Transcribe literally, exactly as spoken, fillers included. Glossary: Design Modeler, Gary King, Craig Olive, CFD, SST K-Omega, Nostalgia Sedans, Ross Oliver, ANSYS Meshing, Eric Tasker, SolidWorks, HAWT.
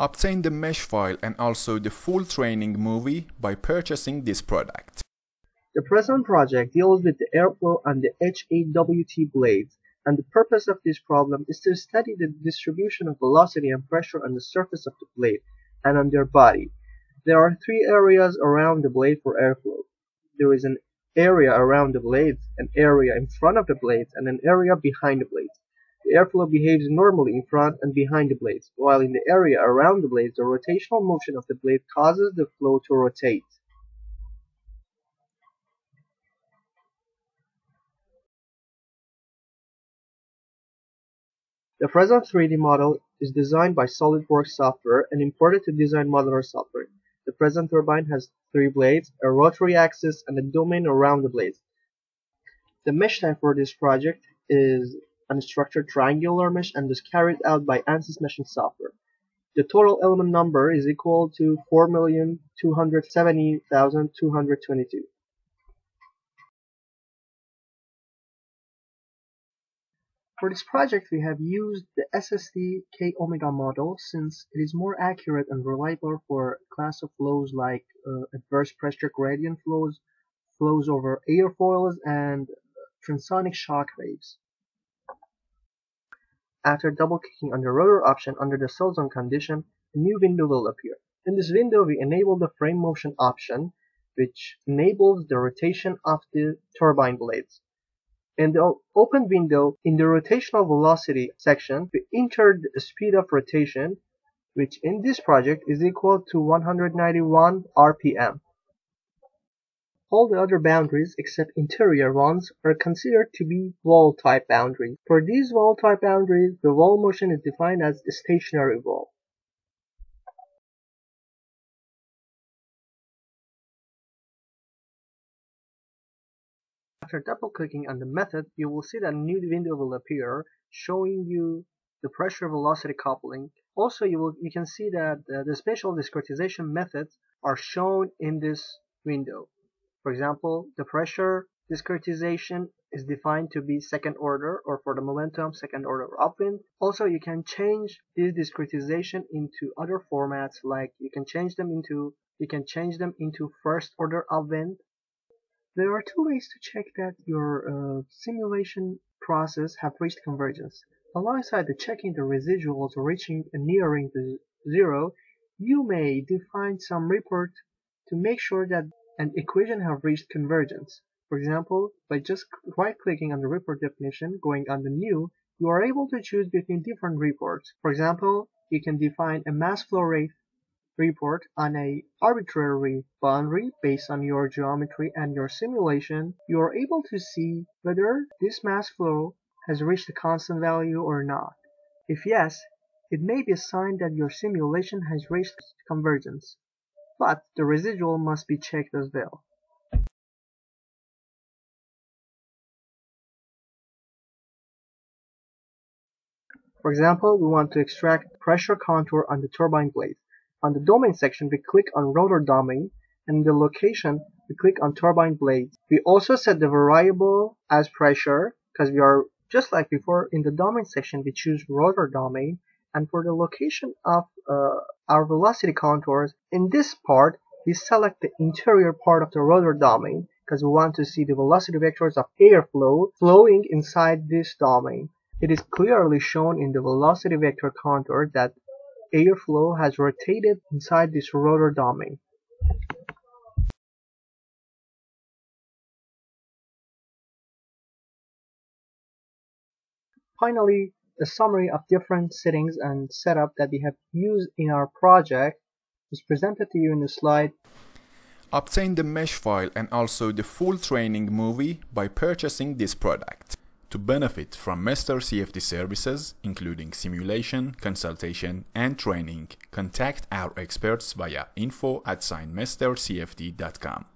Obtain the mesh file and also the full training movie by purchasing this product. The present project deals with the airflow on the H A W T blades, and the purpose of this problem is to study the distribution of velocity and pressure on the surface of the blade and on their body. There are three areas around the blade for airflow. There is an area around the blades, an area in front of the blades, and an area behind the blades. The airflow behaves normally in front and behind the blades, while in the area around the blades, the rotational motion of the blade causes the flow to rotate. The present three D model is designed by SolidWorks software and imported to Design Modeler software. The present turbine has three blades, a rotary axis, and a domain around the blades. The mesh type for this project is unstructured triangular mesh and was carried out by ANSYS Meshing software. The total element number is equal to four million two hundred seventy thousand two hundred twenty-two. For this project, we have used the S S T K-Omega model since it is more accurate and reliable for a class of flows like uh, adverse pressure gradient flows, flows over airfoils, and transonic shock waves. After double-clicking on the rotor option under the cell zone condition, a new window will appear. In this window, we enable the frame motion option, which enables the rotation of the turbine blades. In the open window, in the rotational velocity section, we enter the speed of rotation, which in this project is equal to one hundred ninety-one R P M. All the other boundaries except interior ones are considered to be wall type boundaries. For these wall type boundaries, the wall motion is defined as a stationary wall. After double-clicking on the method, you will see that a new window will appear showing you the pressure-velocity coupling. Also, you, will, you can see that uh, the spatial discretization methods are shown in this window. For example, the pressure discretization is defined to be second order, or for the momentum, second order upwind. Also, you can change this discretization into other formats, like you can change them into you can change them into first order upwind. There are two ways to check that your uh, simulation process have reached convergence. Alongside the checking the residuals reaching and nearing the zero, you may define some report to make sure that an equation have reached convergence. For example, by just right-clicking on the report definition, going on the new, you are able to choose between different reports. For example, you can define a mass flow rate report on a arbitrary boundary based on your geometry and your simulation. You are able to see whether this mass flow has reached a constant value or not. If yes, it may be a sign that your simulation has reached convergence, but the residual must be checked as well. For example, we want to extract pressure contour on the turbine blade. On the domain section, we click on rotor domain, and in the location, we click on turbine blades. We also set the variable as pressure, because we are just like before. In the domain section, we choose rotor domain, and for the location of uh, our velocity contours, in this part, we select the interior part of the rotor domain, because we want to see the velocity vectors of airflow flowing inside this domain. It is clearly shown in the velocity vector contour that airflow has rotated inside this rotor domain. Finally, a summary of different settings and setup that we have used in our project is presented to you in the slide. Obtain the mesh file and also the full training movie by purchasing this product. To benefit from Master C F D services, including simulation, consultation, and training, contact our experts via info at sign master c f d dot com.